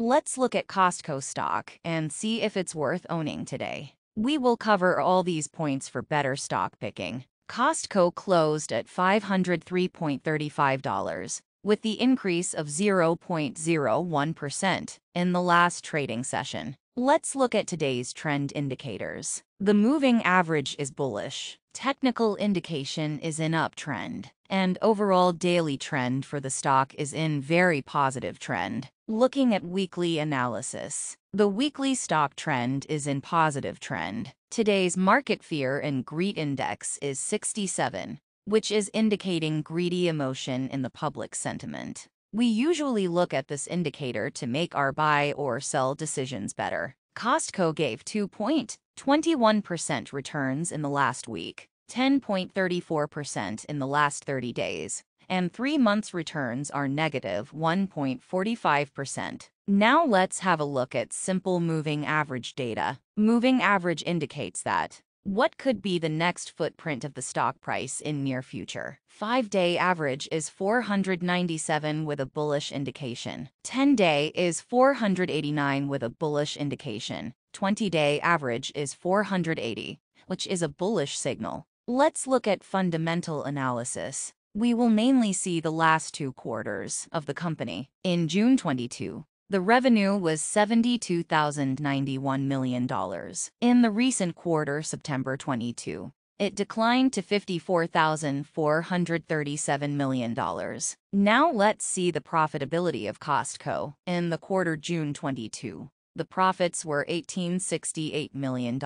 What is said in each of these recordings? Let's look at Costco stock and see if it's worth owning today. We will cover all these points for better stock picking. Costco closed at $503.35, with the increase of 0.01% in the last trading session. Let's look at today's trend indicators. The moving average is bullish, technical indication is in uptrend, and overall daily trend for the stock is in very positive trend. Looking at weekly analysis, the weekly stock trend is in positive trend. Today's market fear and greed index is 67, which is indicating greedy emotion in the public sentiment. We usually look at this indicator to make our buy or sell decisions better. Costco gave 2.21% returns in the last week, 10.34% in the last 30 days, and 3 months returns are negative 1.45%. Now let's have a look at simple moving average data. Moving average indicates that what could be the next footprint of the stock price in near future. 5-day average is 497 with a bullish indication. 10-day is 489 with a bullish indication. 20-day average is 480, which is a bullish signal. Let's look at fundamental analysis. We will mainly see the last 2 quarters of the company. In June 22, the revenue was $72,091 million. In the recent quarter, September 22, it declined to $54,437 million. Now let's see the profitability of Costco. In the quarter June 22, the profits were $1,868 million.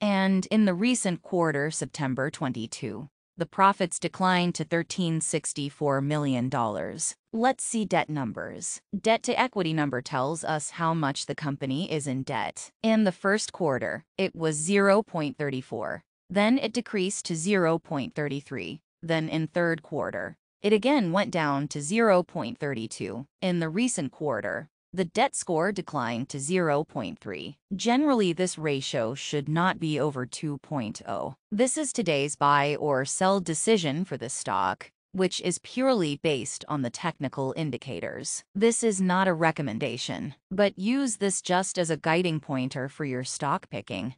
And in the recent quarter, September 22, the profits declined to $1,364 million. Let's see debt numbers. Debt to equity number tells us how much the company is in debt. In the first quarter, it was 0.34. Then it decreased to 0.33. Then in third quarter, it again went down to 0.32. In the recent quarter, the debt score declined to 0.3. Generally, this ratio should not be over 2.0. This is today's buy or sell decision for the stock, which is purely based on the technical indicators. This is not a recommendation, but use this just as a guiding pointer for your stock picking.